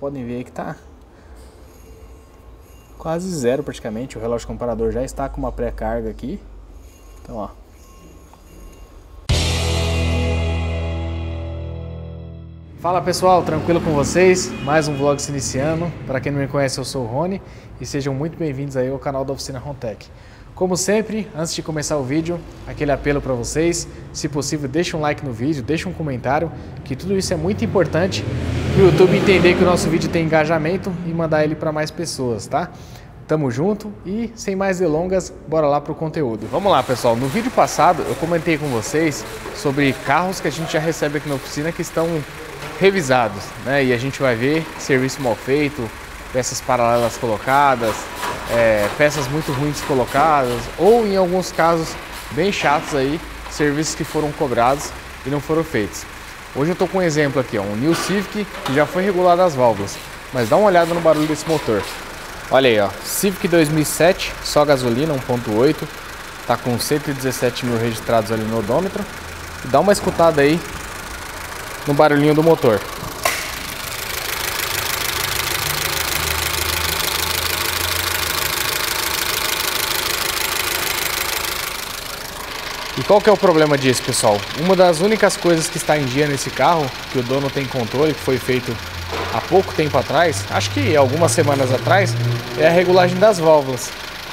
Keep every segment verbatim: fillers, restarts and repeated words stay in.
podem ver aí que tá quase zero praticamente. O relógio comparador já está com uma pré-carga aqui. Então, ó. Fala pessoal, tranquilo com vocês? Mais um vlog se iniciando. Para quem não me conhece, eu sou o Rony e sejam muito bem-vindos aí ao canal da Oficina Ronntec. Como sempre, antes de começar o vídeo, aquele apelo para vocês, se possível deixa um like no vídeo, deixa um comentário, que tudo isso é muito importante para o YouTube entender que o nosso vídeo tem engajamento e mandar ele para mais pessoas, tá? Tamo junto e, sem mais delongas, bora lá pro conteúdo. Vamos lá, pessoal. No vídeo passado, eu comentei com vocês sobre carros que a gente já recebe aqui na oficina que estão revisados, né? E a gente vai ver serviço mal feito, peças paralelas colocadas, é, peças muito ruins colocadas, ou em alguns casos bem chatos aí, serviços que foram cobrados e não foram feitos. Hoje eu tô com um exemplo aqui, ó, um New Civic que já foi regulado as válvulas, mas dá uma olhada no barulho desse motor. Olha aí, ó, Civic dois mil e sete, só gasolina, um ponto oito, tá com cento e dezessete mil registrados ali no odômetro. Dá uma escutada aí no barulhinho do motor. E qual que é o problema disso, pessoal? Uma das únicas coisas que está em dia nesse carro, que o dono tem controle, que foi feito há pouco tempo atrás, acho que algumas semanas atrás, é a regulagem das válvulas.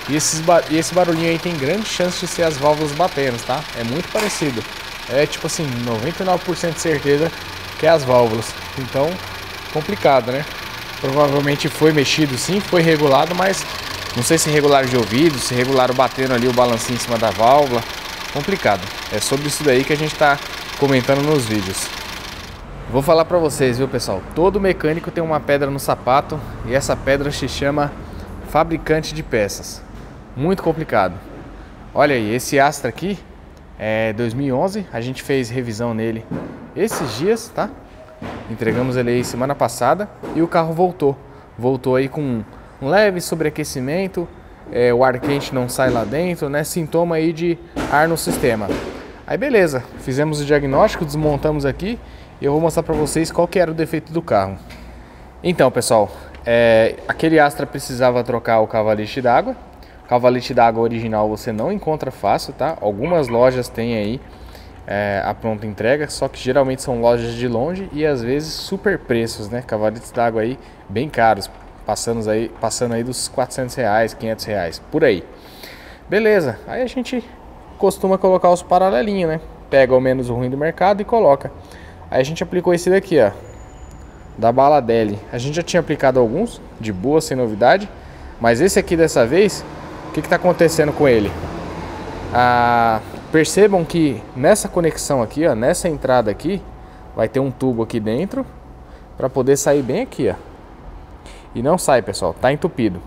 E, esses ba e esse barulhinho aí tem grande chance de ser as válvulas batendo, tá? É muito parecido. É tipo assim, noventa e nove por cento de certeza que é as válvulas. Então, complicado, né? Provavelmente foi mexido sim, foi regulado, mas não sei se regularam de ouvido, se regularam batendo ali o balancinho em cima da válvula. Complicado. É sobre isso daí que a gente tá comentando nos vídeos. Vou falar pra vocês, viu, pessoal? Todo mecânico tem uma pedra no sapato e essa pedra se chama fabricante de peças. Muito complicado. Olha aí, esse Astra aqui é dois mil e onze, a gente fez revisão nele esses dias, tá? Entregamos ele aí semana passada e o carro voltou. Voltou aí com um leve sobreaquecimento, é, o ar quente não sai lá dentro, né? Sintoma aí de ar no sistema. Aí beleza, fizemos o diagnóstico, desmontamos aqui e eu vou mostrar pra vocês qual que era o defeito do carro. Então, pessoal, é, aquele Astra precisava trocar o cavalete d'água. Cavalete d'água original você não encontra fácil, tá? Algumas lojas têm aí é, a pronta entrega, só que geralmente são lojas de longe e às vezes super preços, né? Cavaletes d'água aí bem caros, passando aí, passando aí dos quatrocentos reais, quinhentos reais, por aí. Beleza, aí a gente costuma colocar os paralelinhos, né? Pega o menos ruim do mercado e coloca. Aí a gente aplicou esse daqui, ó, da Baladelli. A gente já tinha aplicado alguns, de boa, sem novidade, mas esse aqui dessa vez... O que está acontecendo com ele? Ah, percebam que nessa conexão aqui, ó, nessa entrada aqui, vai ter um tubo aqui dentro para poder sair bem aqui, ó. E não sai, pessoal, tá entupido.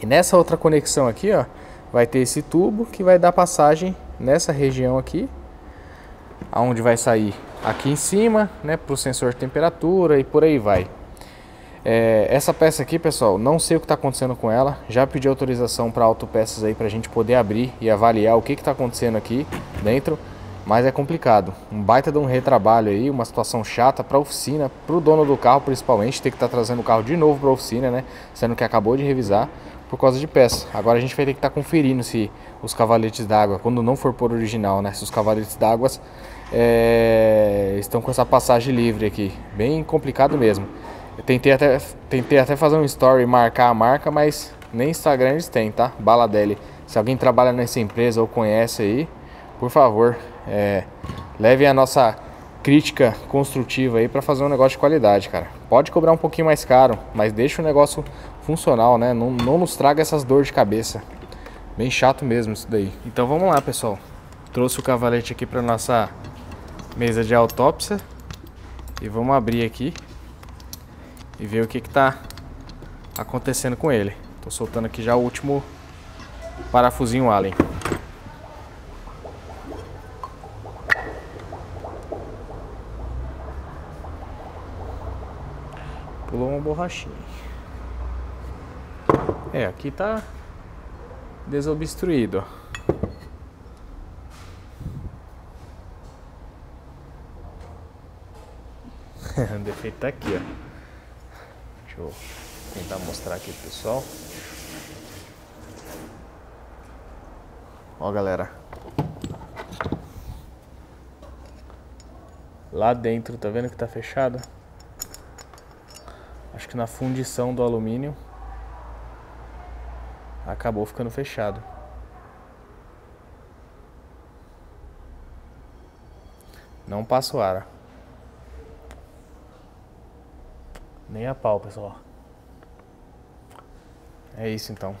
E nessa outra conexão aqui, ó, vai ter esse tubo que vai dar passagem nessa região aqui, aonde vai sair aqui em cima, né, para o sensor de temperatura e por aí vai. É, essa peça aqui, pessoal, não sei o que está acontecendo com ela. Já pedi autorização para autopeças aí para a gente poder abrir e avaliar o que está acontecendo aqui dentro, mas é complicado. Um baita de um retrabalho aí, uma situação chata para a oficina, para o dono do carro principalmente, ter que estar tá trazendo o carro de novo para a oficina, né? Sendo que acabou de revisar por causa de peça. Agora a gente vai ter que estar tá conferindo se os cavaletes d'água, quando não for por original, né? Se os cavaletes d'água é, estão com essa passagem livre aqui, bem complicado mesmo. Tentei até, tentei até fazer um story e marcar a marca, mas nem Instagram eles têm, tá? Baladelli. Se alguém trabalha nessa empresa ou conhece aí, por favor, é, levem a nossa crítica construtiva aí pra fazer um negócio de qualidade, cara. Pode cobrar um pouquinho mais caro, mas deixa o negócio funcional, né? Não, não nos traga essas dores de cabeça. Bem chato mesmo isso daí. Então vamos lá, pessoal. Trouxe o cavalete aqui pra nossa mesa de autópsia. E vamos abrir aqui e ver o que está acontecendo com ele. Estou soltando aqui já o último parafusinho Allen. Pulou uma borrachinha. É, aqui está desobstruído, ó. O defeito está aqui, ó. Deixa eu tentar mostrar aqui pro pessoal. Ó, galera, lá dentro, tá vendo que tá fechado? Acho que na fundição do alumínio acabou ficando fechado. Não passa o ar. Nem a pau, pessoal. É isso, então.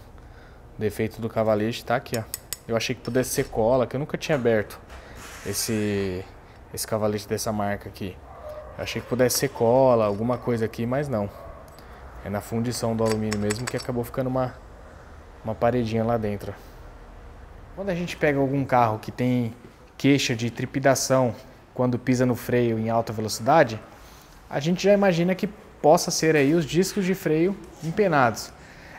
O defeito do cavalete tá aqui, ó. Eu achei que pudesse ser cola, que eu nunca tinha aberto esse, esse cavalete dessa marca aqui. Eu achei que pudesse ser cola, alguma coisa aqui, mas não. É na fundição do alumínio mesmo que acabou ficando uma, uma paredinha lá dentro. Quando a gente pega algum carro que tem queixa de trepidação quando pisa no freio em alta velocidade, a gente já imagina que possa ser aí os discos de freio empenados.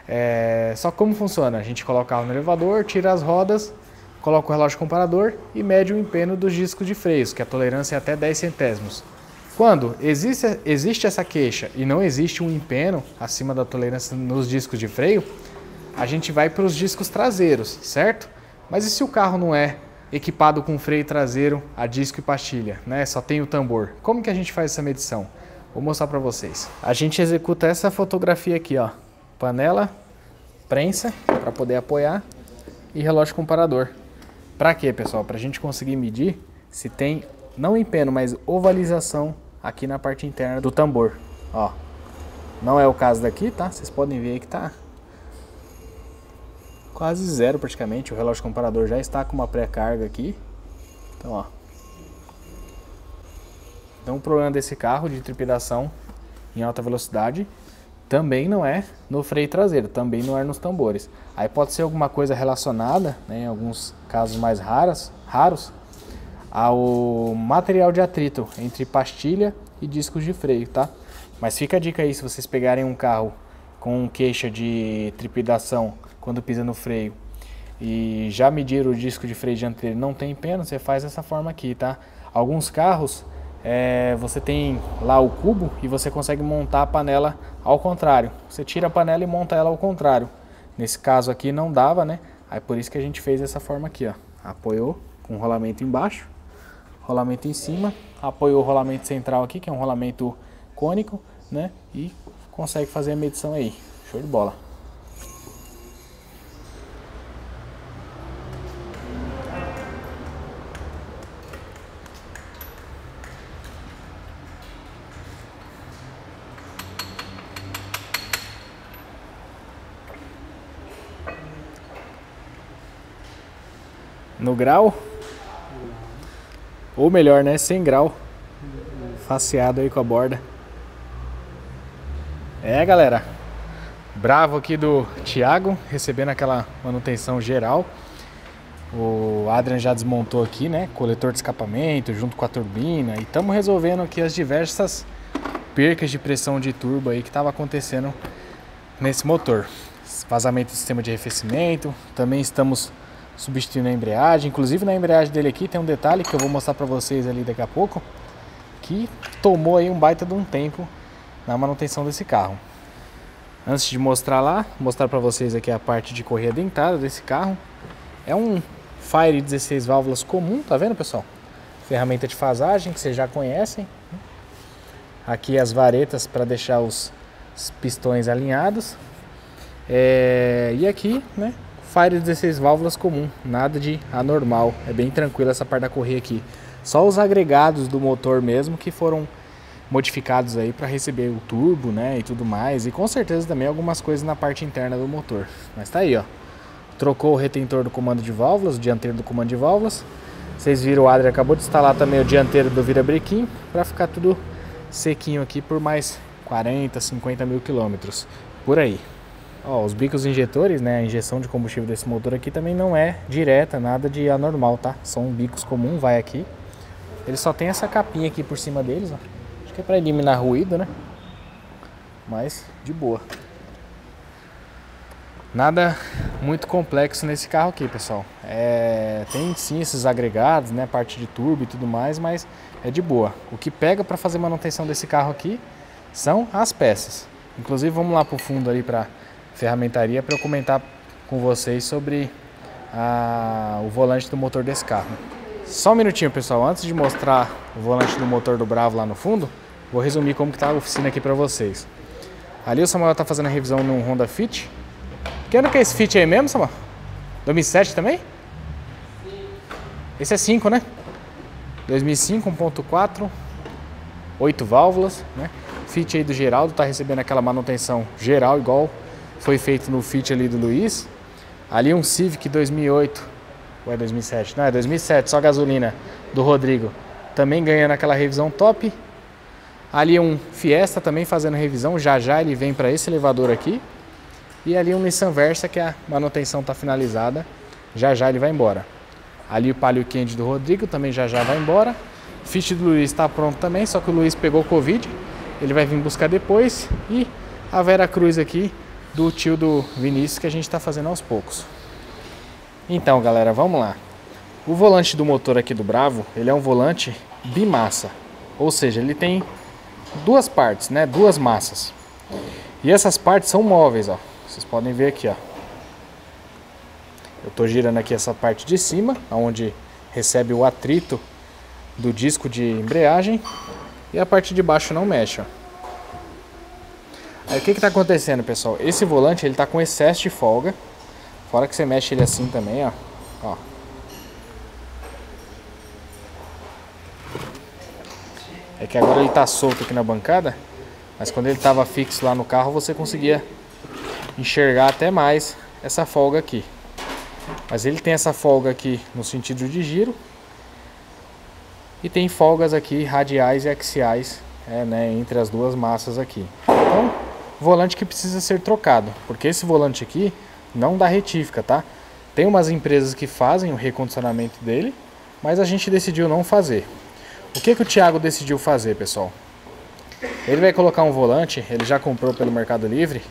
É, só como funciona? A gente coloca o carro no elevador, tira as rodas, coloca o relógio comparador e mede o empeno dos discos de freios, que a tolerância é até dez centésimos. Quando existe, existe essa queixa e não existe um empeno acima da tolerância nos discos de freio, a gente vai para os discos traseiros, certo? Mas e se o carro não é equipado com freio traseiro a disco e pastilha, né? Só tem o tambor. Como que a gente faz essa medição? Vou mostrar para vocês. A gente executa essa fotografia aqui, ó. Panela, prensa para poder apoiar e relógio comparador. Para quê, pessoal? Para a gente conseguir medir se tem, não empeno, mas ovalização aqui na parte interna do tambor. Ó, não é o caso daqui, tá? Vocês podem ver aí que tá quase zero praticamente. O relógio comparador já está com uma pré-carga aqui. Então, ó. Então o problema desse carro de trepidação em alta velocidade também não é no freio traseiro, também não é nos tambores. Aí pode ser alguma coisa relacionada, né, em alguns casos mais raros, raros, ao material de atrito entre pastilha e discos de freio, tá? Mas fica a dica aí, se vocês pegarem um carro com queixa de trepidação quando pisa no freio e já mediram o disco de freio dianteiro, não tem empeno, você faz dessa forma aqui, tá? Alguns carros... É, você tem lá o cubo e você consegue montar a panela ao contrário. Você tira a panela e monta ela ao contrário. Nesse caso aqui não dava, né? Aí por isso que a gente fez dessa forma aqui, ó. Apoiou com o rolamento embaixo, rolamento em cima, apoiou o rolamento central aqui, que é um rolamento cônico, né? E consegue fazer a medição aí. Show de bola. No grau, ou melhor, né, sem grau, faceado aí com a borda. É, galera, Bravo aqui do Thiago, recebendo aquela manutenção geral. O Adrian já desmontou aqui, né, coletor de escapamento junto com a turbina, e estamos resolvendo aqui as diversas percas de pressão de turbo aí que estava acontecendo nesse motor. Vazamento do sistema de arrefecimento, também estamos substituindo a embreagem. Inclusive na embreagem dele aqui tem um detalhe que eu vou mostrar pra vocês ali daqui a pouco, que tomou aí um baita de um tempo na manutenção desse carro. Antes de mostrar lá, mostrar pra vocês aqui a parte de correia dentada desse carro. É um Fire dezesseis válvulas comum, tá vendo, pessoal? Ferramenta de fasagem que vocês já conhecem. Aqui as varetas para deixar os pistões alinhados. É... E aqui, né? Fire dezesseis válvulas comum, nada de anormal, é bem tranquilo essa parte da correia aqui. Só os agregados do motor mesmo que foram modificados aí para receber o turbo, né, e tudo mais. E com certeza também algumas coisas na parte interna do motor. Mas tá aí, ó. Trocou o retentor do comando de válvulas, o dianteiro do comando de válvulas. Vocês viram, o Adrian acabou de instalar também o dianteiro do virabrequim para ficar tudo sequinho aqui por mais quarenta, cinquenta mil quilômetros, por aí. Ó, os bicos injetores, né, a injeção de combustível desse motor aqui também não é direta, nada de anormal, tá? São bicos comum, vai aqui. Ele só tem essa capinha aqui por cima deles, ó. Acho que é para eliminar ruído, né? Mas de boa. Nada muito complexo nesse carro aqui, pessoal. É, tem sim esses agregados, né, parte de turbo e tudo mais, mas é de boa. O que pega para fazer manutenção desse carro aqui são as peças. Inclusive, vamos lá para o fundo ali para ferramentaria para eu comentar com vocês sobre a, o volante do motor desse carro. Só um minutinho, pessoal, antes de mostrar o volante do motor do Bravo lá no fundo, vou resumir como que tá a oficina aqui para vocês. Ali o Samuel tá fazendo a revisão num Honda Fit. Que ano que é esse Fit aí mesmo, Samuel? dois mil e sete também? Esse é cinco, né? dois mil e cinco, um ponto quatro, oito válvulas, né? Fit aí do Geraldo, tá recebendo aquela manutenção geral, igual foi feito no Fit ali do Luiz. Ali um Civic dois mil e oito, ou é dois mil e sete? Não, é dois mil e sete, só gasolina, do Rodrigo. Também ganhando aquela revisão top. Ali um Fiesta também fazendo revisão, já já ele vem para esse elevador aqui. E ali um Nissan Versa, que a manutenção tá finalizada, já já ele vai embora. Ali o Palio quente do Rodrigo também já já vai embora. Fit do Luiz está pronto também, só que o Luiz pegou Covid. Ele vai vir buscar depois. E a Vera Cruz aqui, do tio do Vinícius, que a gente está fazendo aos poucos. Então, galera, vamos lá. O volante do motor aqui do Bravo, ele é um volante bimassa. Ou seja, ele tem duas partes, né? Duas massas. E essas partes são móveis, ó. Vocês podem ver aqui, ó. Eu estou girando aqui essa parte de cima, onde recebe o atrito do disco de embreagem. E a parte de baixo não mexe, ó. Aí o que que tá acontecendo, pessoal? Esse volante, ele tá com excesso de folga. Fora que você mexe ele assim também, ó. Ó. É que agora ele tá solto aqui na bancada. Mas quando ele tava fixo lá no carro, você conseguia enxergar até mais essa folga aqui. Mas ele tem essa folga aqui no sentido de giro. E tem folgas aqui radiais e axiais, é, né, entre as duas massas aqui. Então, volante que precisa ser trocado, porque esse volante aqui não dá retífica, tá? Tem umas empresas que fazem o recondicionamento dele, mas a gente decidiu não fazer. O que que o Thiago decidiu fazer, pessoal? Ele vai colocar um volante, ele já comprou pelo Mercado Livre,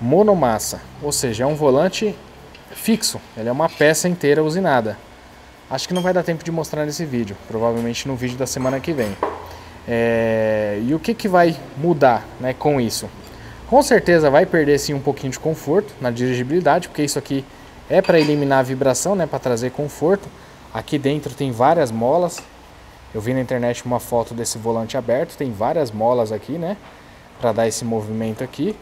monomassa, ou seja, é um volante fixo, ele é uma peça inteira usinada. Acho que não vai dar tempo de mostrar nesse vídeo, provavelmente no vídeo da semana que vem. É... E o que que vai mudar, né, com isso? Com certeza vai perder sim um pouquinho de conforto na dirigibilidade, porque isso aqui é para eliminar a vibração, né, para trazer conforto. Aqui dentro tem várias molas. Eu vi na internet uma foto desse volante aberto, tem várias molas aqui, né, para dar esse movimento aqui.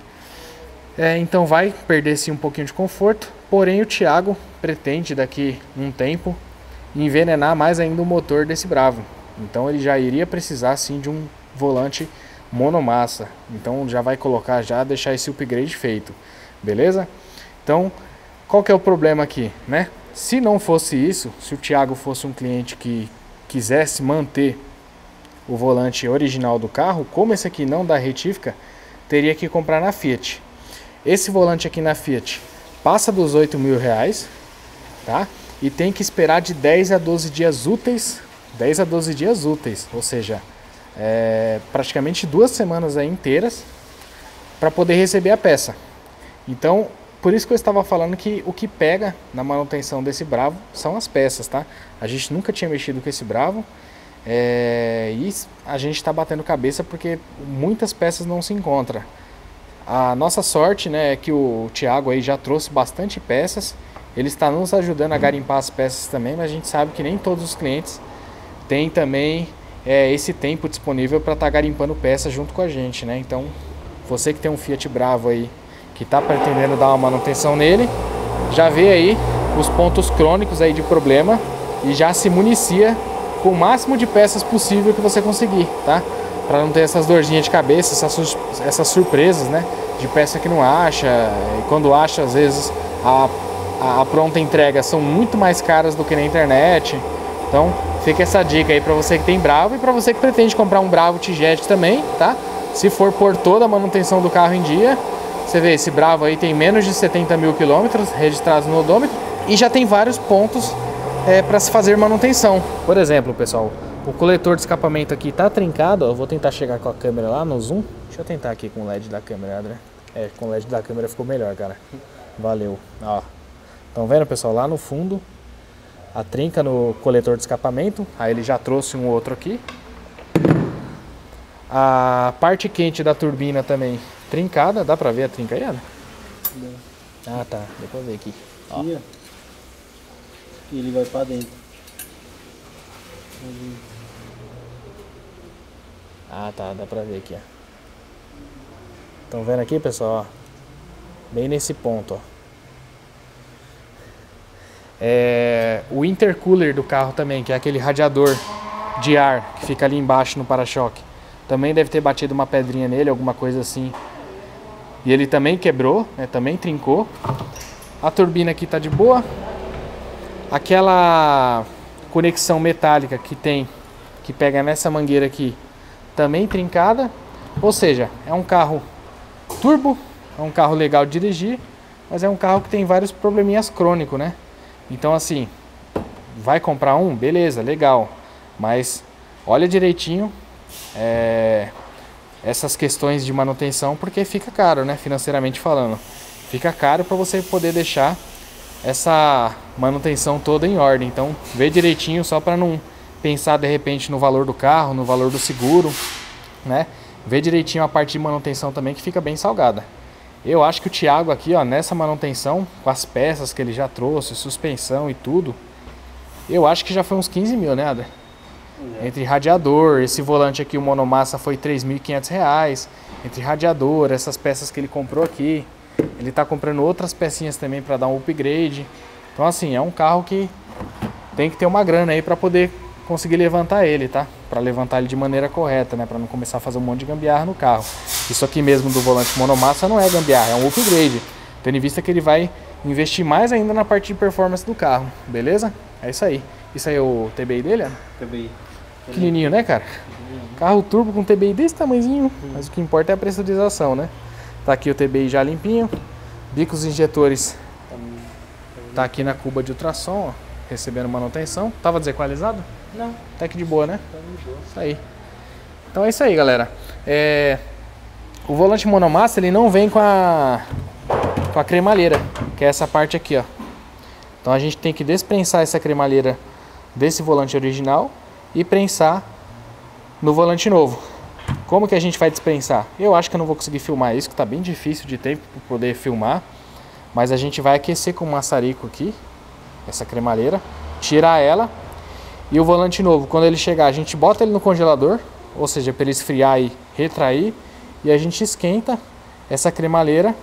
É, então vai perder sim um pouquinho de conforto, porém o Thiago pretende daqui um tempo envenenar mais ainda o motor desse Bravo. Então ele já iria precisar sim de um volante monomassa. Então já vai colocar, já deixar esse upgrade feito, beleza? Então, qual que é o problema aqui, né? Se não fosse isso, se o Thiago fosse um cliente que quisesse manter o volante original do carro, como esse aqui não dá retífica, teria que comprar na Fiat. Esse volante aqui na Fiat passa dos oito mil reais, tá? E tem que esperar de dez a doze dias úteis, dez a doze dias úteis, ou seja, é, praticamente duas semanas aí inteiras para poder receber a peça. Então, por isso que eu estava falando que o que pega na manutenção desse Bravo são as peças, tá? A gente nunca tinha mexido com esse Bravo, é, e a gente está batendo cabeça porque muitas peças não se encontram. A nossa sorte, né, é que o Thiago aí já trouxe bastante peças. Ele está nos ajudando a garimpar as peças também, mas a gente sabe que nem todos os clientes têm também é, esse tempo disponível para estar tá garimpando peças junto com a gente, né? Então, você que tem um Fiat Bravo aí, que está pretendendo dar uma manutenção nele, já vê aí os pontos crônicos aí de problema e já se municia com o máximo de peças possível que você conseguir, tá? Para não ter essas dorzinhas de cabeça, essas, essas surpresas, né? De peça que não acha, e quando acha, às vezes, a... a pronta entrega são muito mais caras do que na internet. Então fica essa dica aí para você que tem Bravo e para você que pretende comprar um Bravo T-Jet também, tá? Se for por toda a manutenção do carro em dia, você vê, esse Bravo aí tem menos de setenta mil quilômetros registrados no odômetro e já tem vários pontos é, para se fazer manutenção. Por exemplo, pessoal, o coletor de escapamento aqui tá trincado, ó. Eu vou tentar chegar com a câmera lá no zoom. Deixa eu tentar aqui com o L E D da câmera, André. É, com o L E D da câmera ficou melhor, cara. Valeu, ó. Estão vendo, pessoal? Lá no fundo, a trinca no coletor de escapamento. Aí ele já trouxe um outro aqui. A parte quente da turbina também Trincada, dá pra ver a trincaiada? Dá. Ah, tá, dá pra ver aqui. Ó. E ele vai pra dentro. Ali. Ah, tá, dá pra ver aqui, ó. Estão vendo aqui, pessoal? Ó. Bem nesse ponto, ó. É, o intercooler do carro também, que é aquele radiador de ar que fica ali embaixo no para-choque, também deve ter batido uma pedrinha nele, alguma coisa assim. E ele também quebrou, né, também trincou. A turbina aqui tá de boa. Aquela conexão metálica que tem, que pega nessa mangueira aqui, também trincada. Ou seja, é um carro turbo, é um carro legal de dirigir, mas é um carro que tem vários probleminhas crônicos, né? Então assim, vai comprar um? Beleza, legal. Mas olha direitinho é, essas questões de manutenção, porque fica caro, né? Financeiramente falando. Fica caro para você poder deixar essa manutenção toda em ordem. Então vê direitinho, só para não pensar de repente no valor do carro, no valor do seguro, né? Vê direitinho a parte de manutenção também, que fica bem salgada. Eu acho que o Thiago aqui, ó, nessa manutenção, com as peças que ele já trouxe, suspensão e tudo, eu acho que já foi uns quinze mil, né, Adler? É. Entre radiador, esse volante aqui, o monomassa, foi três mil e quinhentos reais. Entre radiador, essas peças que ele comprou aqui, ele tá comprando outras pecinhas também para dar um upgrade. Então, assim, é um carro que tem que ter uma grana aí para poder conseguir levantar ele, tá? Para levantar ele de maneira correta, né? Para não começar a fazer um monte de gambiarra no carro. Isso aqui mesmo do volante monomassa não é gambiarra, é um upgrade. Tendo em vista que ele vai investir mais ainda na parte de performance do carro, beleza? É isso aí. Isso aí é o T B I dele, Ana? T B I. Pequenininho, né, cara? Carro turbo com T B I desse tamanhozinho, mas o que importa é a pressurização, né? Tá aqui o T B I já limpinho. Bicos injetores tá aqui na cuba de ultrassom, ó. Recebendo manutenção. Tava desequalizado? Não. Até que de boa, né? Tá de boa. Isso aí. Então é isso aí, galera. É... O volante monomassa, ele não vem com a... com a cremalheira, que é essa parte aqui, ó. Então a gente tem que desprensar essa cremalheira desse volante original e prensar no volante novo. Como que a gente vai desprensar? Eu acho que eu não vou conseguir filmar isso, que tá bem difícil de tempo para poder filmar. Mas a gente vai aquecer com o maçarico aqui essa cremalheira, tirar ela, e o volante novo, quando ele chegar, a gente bota ele no congelador, ou seja, para ele esfriar e retrair, e a gente esquenta essa cremalheira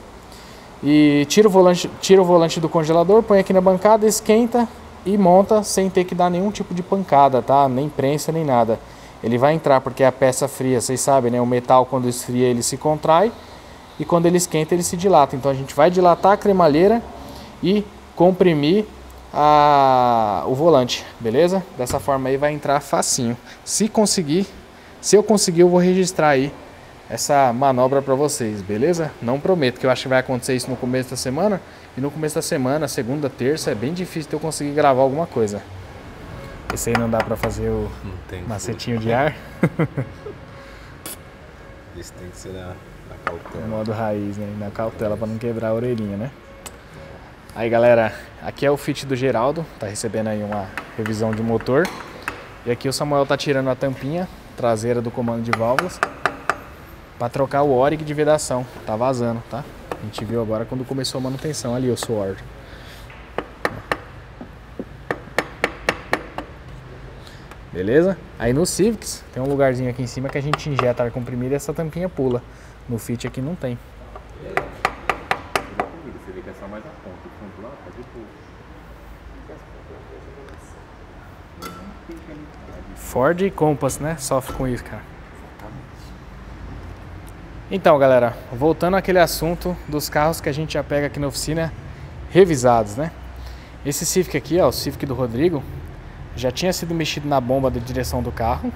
e tira o volante, tira o volante do congelador, põe aqui na bancada, esquenta e monta sem ter que dar nenhum tipo de pancada, tá? Nem prensa, nem nada. Ele vai entrar porque é a peça fria, vocês sabem, né? O metal, quando esfria, ele se contrai, e quando ele esquenta, ele se dilata. Então a gente vai dilatar a cremalheira e comprimir A, o volante, beleza? Dessa forma aí vai entrar facinho. Se conseguir, se eu conseguir, eu vou registrar aí essa manobra pra vocês, beleza? Não prometo, que eu acho que vai acontecer isso no começo da semana. E no começo da semana, segunda, terça, é bem difícil de eu conseguir gravar alguma coisa. Esse aí não dá pra fazer o macetinho de ar. Isso tem que ser na, na cautela. No modo raiz, né? Na cautela, pra não quebrar a orelhinha, né? Aí galera, aqui é o Fit do Geraldo, tá recebendo aí uma revisão de motor. E aqui o Samuel tá tirando a tampinha traseira do comando de válvulas para trocar o órig de vedação, tá vazando, tá? A gente viu agora quando começou a manutenção ali, o suor. Beleza? Aí no Civics tem um lugarzinho aqui em cima que a gente injeta ar comprimido e essa tampinha pula. No Fit aqui não tem. Ford e Compass, né? Sofre com isso, cara. Então, galera, voltando àquele assunto dos carros que a gente já pega aqui na oficina revisados, né? Esse Civic aqui, ó, o Civic do Rodrigo, já tinha sido mexido na bomba da direção do carro.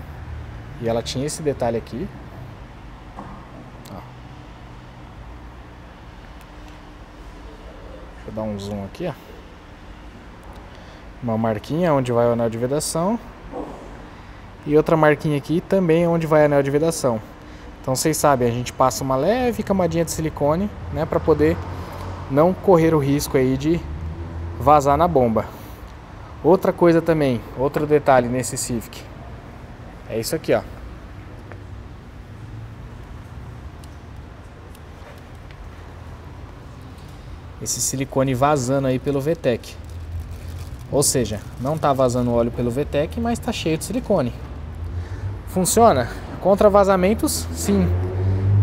E ela tinha esse detalhe aqui. Ó. Deixa eu dar um zoom aqui, ó. Uma marquinha onde vai o anel de vedação. E outra marquinha aqui também onde vai a anel de vedação. Então vocês sabem, a gente passa uma leve camadinha de silicone, né, para poder não correr o risco aí de vazar na bomba. Outra coisa também, outro detalhe nesse Civic, é isso aqui, ó. esse silicone vazando aí pelo V TEC. Ou seja, não está vazando óleo pelo V TEC, mas está cheio de silicone. Funciona? Contra vazamentos, sim,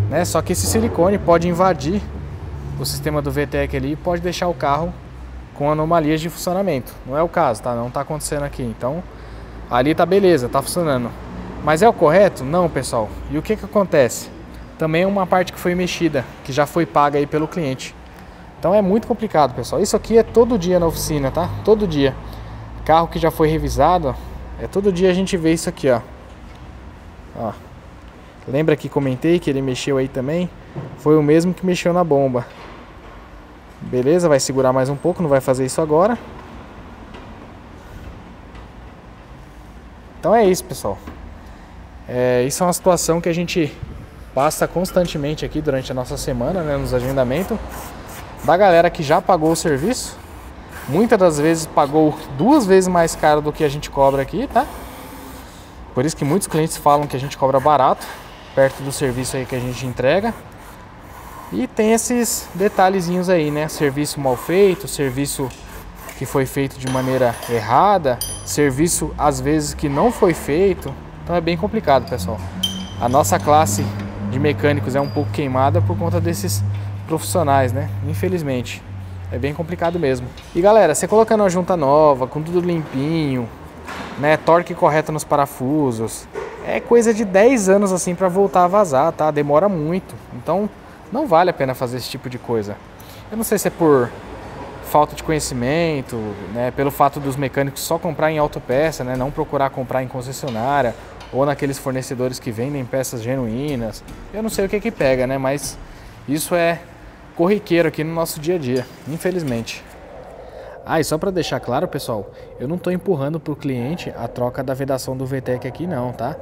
né? Só que esse silicone pode invadir o sistema do V TEC ali e pode deixar o carro com anomalias de funcionamento. Não é o caso, tá? Não está acontecendo aqui. Então, ali tá beleza, tá funcionando. Mas é o correto? Não, pessoal. E o que que acontece? Também é uma parte que foi mexida, que já foi paga aí pelo cliente. Então é muito complicado, pessoal. Isso aqui é todo dia na oficina, tá? Todo dia. Carro que já foi revisado, ó, é todo dia a gente vê isso aqui, ó. Ó. Lembra que comentei que ele mexeu aí também? Foi o mesmo que mexeu na bomba. Beleza, vai segurar mais um pouco, não vai fazer isso agora. Então é isso, pessoal. É, isso é uma situação que a gente passa constantemente aqui durante a nossa semana, né, nos agendamentos. Da galera que já pagou o serviço, muitas das vezes pagou duas vezes mais caro do que a gente cobra aqui, tá? Por isso que muitos clientes falam que a gente cobra barato, perto do serviço aí que a gente entrega. E tem esses detalhezinhos aí, né? Serviço mal feito, serviço que foi feito de maneira errada, serviço às vezes que não foi feito. Então é bem complicado, pessoal. A nossa classe de mecânicos é um pouco queimada por conta desses profissionais, né? Infelizmente é bem complicado mesmo. E galera, você colocando a junta nova, com tudo limpinho, né, torque correto nos parafusos, é coisa de dez anos assim para voltar a vazar, tá? Demora muito, então não vale a pena fazer esse tipo de coisa. Eu não sei se é por falta de conhecimento, né, pelo fato dos mecânicos só comprar em autopeça, né, não procurar comprar em concessionária ou naqueles fornecedores que vendem peças genuínas. Eu não sei o que que pega, né, mas isso é corriqueiro aqui no nosso dia a dia, infelizmente. Ah, e só para deixar claro, pessoal, eu não estou empurrando para o cliente a troca da vedação do V TEC aqui não, tá?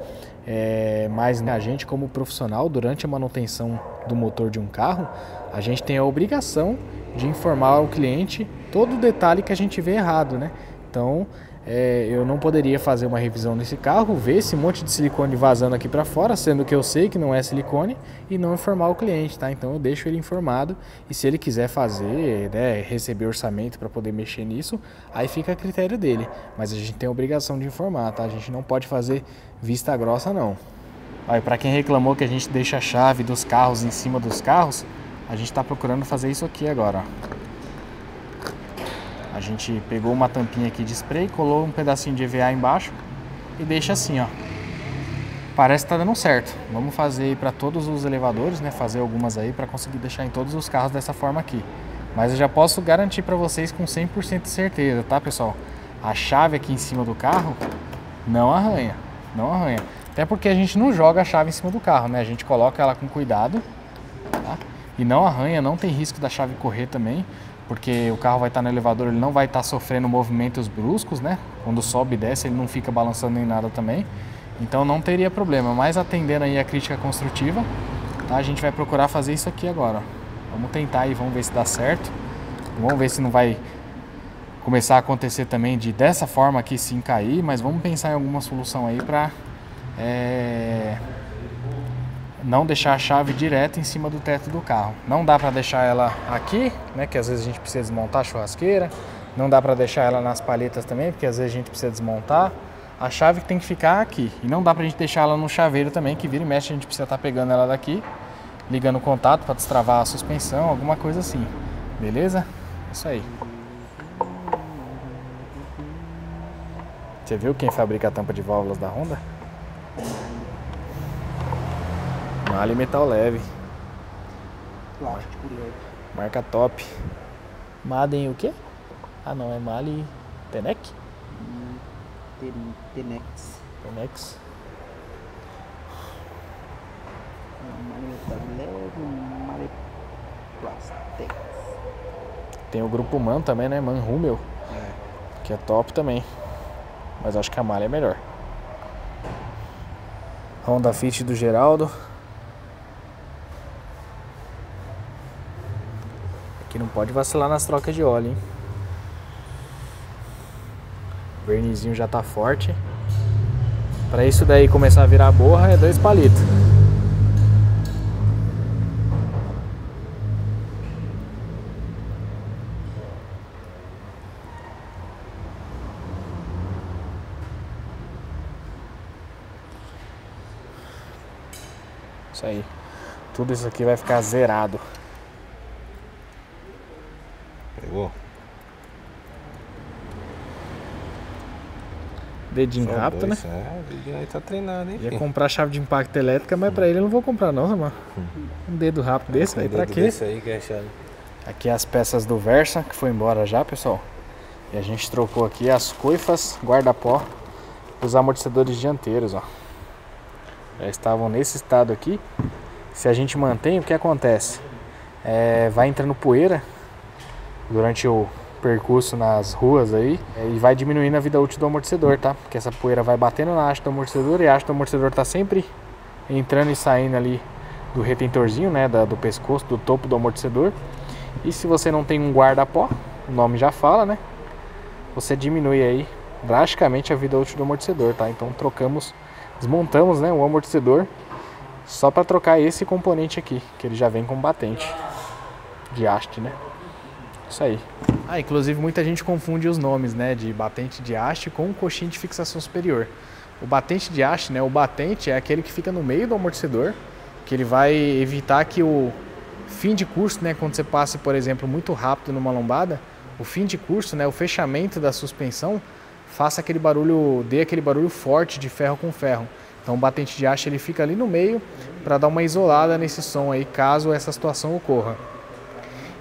É, mas a gente, como profissional, durante a manutenção do motor de um carro, a gente tem a obrigação de informar ao cliente todo o detalhe que a gente vê errado, né? Então, é, eu não poderia fazer uma revisão desse carro, ver esse monte de silicone vazando aqui para fora, sendo que eu sei que não é silicone, e não informar o cliente, tá? Então eu deixo ele informado, e se ele quiser fazer, né, receber orçamento para poder mexer nisso, aí fica a critério dele. Mas a gente tem a obrigação de informar, tá? A gente não pode fazer vista grossa, não. Olha, para quem reclamou que a gente deixa a chave dos carros em cima dos carros, a gente está procurando fazer isso aqui agora, ó. A gente pegou uma tampinha aqui de spray, colou um pedacinho de E V A embaixo e deixa assim, ó. Parece que tá dando certo. Vamos fazer para todos os elevadores, né? Fazer algumas aí para conseguir deixar em todos os carros dessa forma aqui. Mas eu já posso garantir para vocês com cem por cento de certeza, tá, pessoal? A chave aqui em cima do carro não arranha, não arranha. Até porque a gente não joga a chave em cima do carro, né? A gente coloca ela com cuidado, tá? E não arranha, não tem risco da chave correr também. Porque o carro vai estar no elevador, ele não vai estar sofrendo movimentos bruscos, né? Quando sobe e desce, ele não fica balançando nem nada também. Então não teria problema, mas atendendo aí a crítica construtiva, tá? A gente vai procurar fazer isso aqui agora, ó. Vamos tentar aí, vamos ver se dá certo. Vamos ver se não vai começar a acontecer também de dessa forma aqui sim cair, mas vamos pensar em alguma solução aí para é... não deixar a chave direto em cima do teto do carro. Não dá para deixar ela aqui, né, que às vezes a gente precisa desmontar a churrasqueira. Não dá para deixar ela nas palhetas também, porque às vezes a gente precisa desmontar. A chave tem que ficar aqui. E não dá para a gente deixar ela no chaveiro também, que vira e mexe a gente precisa estar pegando ela daqui, ligando o contato para destravar a suspensão, alguma coisa assim. Beleza? É isso aí. Você viu quem fabrica a tampa de válvulas da Honda? Malha e metal leve. Plástico leve. Marca top. Madem o quê? Ah não, é malha e... Tenec? Tenex. Tenex. Malha e metal leve, malha e plastex. Tem o grupo Man também, né? Man Hummel. É. Que é top também. Mas acho que a malha é melhor. Honda Fit do Geraldo. Que não pode vacilar nas trocas de óleo, hein? O vernizinho já tá forte. Para isso daí começar a virar borra é dois palitos. Isso aí. Tudo isso aqui vai ficar zerado. Pegou. Dedinho só rápido, dois, né? É, o dedinho aí tá treinado, hein? Ia comprar chave de impacto elétrica, mas hum. pra ele eu não vou comprar não, mano. Hum. Um dedo rápido desse, velho, um pra quê? Desse aí que é chave. Aqui as peças do Versa, que foi embora já, pessoal. E a gente trocou aqui as coifas, guarda-pó, os amortecedores dianteiros, ó. Já estavam nesse estado aqui. Se a gente mantém, o que acontece? É, vai entrando poeira durante o percurso nas ruas aí e vai diminuindo a vida útil do amortecedor, tá? Porque essa poeira vai batendo na haste do amortecedor e a haste do amortecedor tá sempre entrando e saindo ali do retentorzinho, né? Da, do pescoço, do topo do amortecedor. E se você não tem um guarda-pó, o nome já fala, né? Você diminui aí drasticamente a vida útil do amortecedor, tá? Então trocamos, desmontamos, né, o amortecedor só para trocar esse componente aqui, que ele já vem com batente de haste, né? Isso aí. Ah, inclusive muita gente confunde os nomes, né, de batente de haste com coxinha de fixação superior. O batente de haste, né, o batente é aquele que fica no meio do amortecedor, que ele vai evitar que o fim de curso, né, quando você passe, por exemplo, muito rápido numa lombada, o fim de curso, né, o fechamento da suspensão, faça aquele barulho, dê aquele barulho forte de ferro com ferro. Então o batente de haste ele fica ali no meio para dar uma isolada nesse som aí, caso essa situação ocorra.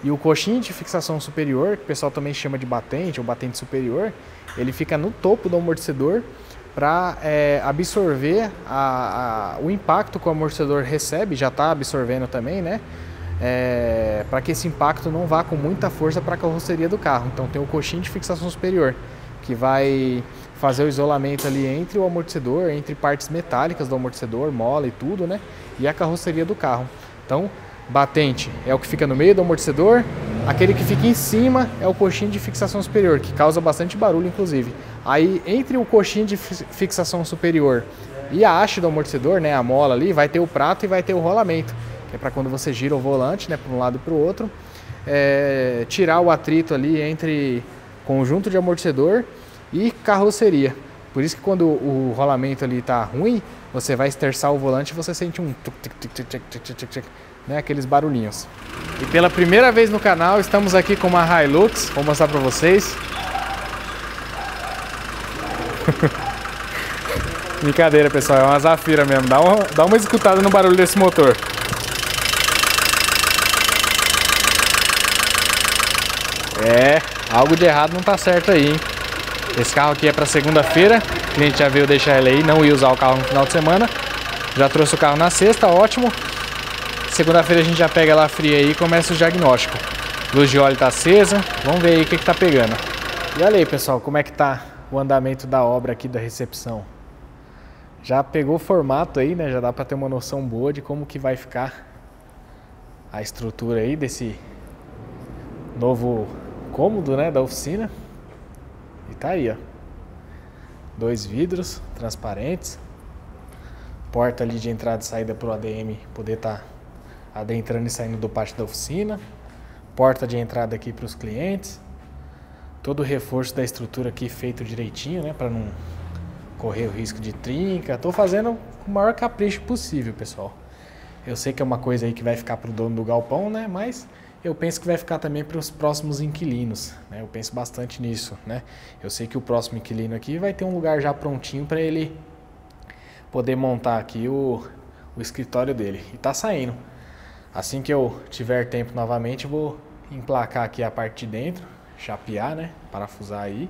E o coxinho de fixação superior, que o pessoal também chama de batente ou batente superior, ele fica no topo do amortecedor para é, absorver a, a, o impacto que o amortecedor recebe, já está absorvendo também, né? É, para que esse impacto não vá com muita força para a carroceria do carro. Então tem o coxinho de fixação superior, que vai fazer o isolamento ali entre o amortecedor, entre partes metálicas do amortecedor, mola e tudo, né? E a carroceria do carro. Então, batente é o que fica no meio do amortecedor, aquele que fica em cima é o coxinho de fixação superior, que causa bastante barulho, inclusive. Aí, entre o coxinho de fixação superior e a haste do amortecedor, né, a mola ali, vai ter o prato e vai ter o rolamento, que é para quando você gira o volante, né, para um lado e para o outro, é, tirar o atrito ali entre conjunto de amortecedor e carroceria. Por isso que quando o rolamento ali tá ruim, você vai esterçar o volante e você sente um tic tic tic tic tic tic tic, né, aqueles barulhinhos. E pela primeira vez no canal, estamos aqui com uma Hilux, vou mostrar para vocês. Brincadeira, pessoal, é uma Zafira mesmo. Dá uma, dá uma escutada no barulho desse motor. É, algo de errado não tá certo aí, hein? Esse carro aqui é para segunda-feira, o cliente já veio deixar ele aí, não ia usar o carro no final de semana. Já trouxe o carro na sexta, ótimo. Segunda-feira a gente já pega ela fria aí e começa o diagnóstico. Luz de óleo tá acesa, vamos ver aí o que que tá pegando. E olha aí, pessoal, como é que tá o andamento da obra aqui da recepção. Já pegou o formato aí, né? Já dá para ter uma noção boa de como que vai ficar a estrutura aí desse novo cômodo, né, da oficina. E tá aí, ó, dois vidros transparentes, porta ali de entrada e saída para o A D M poder estar tá adentrando e saindo do pátio da oficina, porta de entrada aqui para os clientes, todo o reforço da estrutura aqui feito direitinho, né, para não correr o risco de trinca. Tô fazendo o maior capricho possível, pessoal. Eu sei que é uma coisa aí que vai ficar para o dono do galpão, né, mas eu penso que vai ficar também para os próximos inquilinos, né? Eu penso bastante nisso, né? Eu sei que o próximo inquilino aqui vai ter um lugar já prontinho para ele poder montar aqui o, o escritório dele. E tá saindo. Assim que eu tiver tempo novamente, vou emplacar aqui a parte de dentro, chapear, né? Parafusar aí.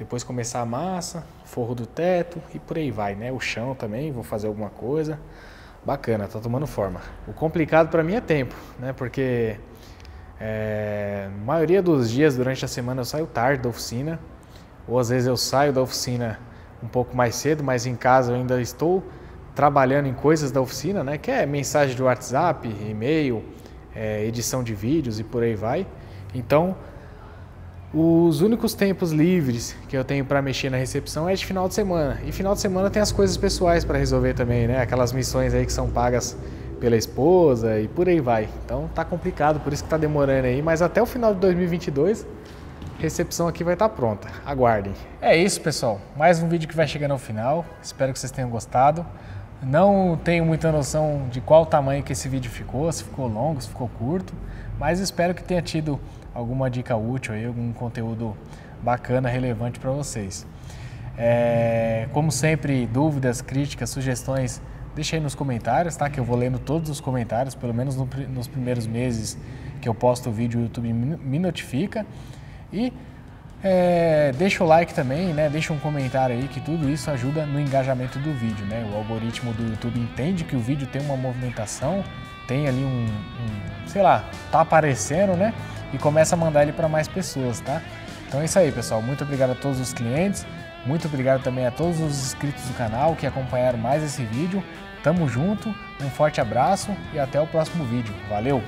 Depois começar a massa, forro do teto e por aí vai, né? O chão também, vou fazer alguma coisa. Bacana, tá tomando forma. O complicado para mim é tempo, né? Porque É, a maioria dos dias durante a semana eu saio tarde da oficina, ou às vezes eu saio da oficina um pouco mais cedo, mas em casa eu ainda estou trabalhando em coisas da oficina, né, que é mensagem de WhatsApp, e-mail, é, edição de vídeos e por aí vai. Então os únicos tempos livres que eu tenho para mexer na recepção é de final de semana, e final de semana tem as coisas pessoais para resolver também, né, aquelas missões aí que são pagas pela esposa e por aí vai. Então tá complicado, por isso que tá demorando aí, mas até o final de dois mil e vinte e dois a recepção aqui vai estar pronta. Aguardem. É isso, pessoal, mais um vídeo que vai chegando ao final. Espero que vocês tenham gostado. Não tenho muita noção de qual tamanho que esse vídeo ficou, se ficou longo, se ficou curto, mas espero que tenha tido alguma dica útil aí, algum conteúdo bacana, relevante para vocês. É, como sempre, dúvidas, críticas, sugestões, deixa aí nos comentários, tá? Que eu vou lendo todos os comentários, pelo menos no, nos primeiros meses que eu posto o vídeo, o YouTube me notifica. E é, deixa o like também, né? Deixa um comentário aí, que tudo isso ajuda no engajamento do vídeo, né? O algoritmo do YouTube entende que o vídeo tem uma movimentação, tem ali um, um sei lá, tá aparecendo, né? E começa a mandar ele para mais pessoas, tá? Então é isso aí, pessoal. Muito obrigado a todos os clientes. Muito obrigado também a todos os inscritos do canal que acompanharam mais esse vídeo. Tamo junto, um forte abraço e até o próximo vídeo. Valeu!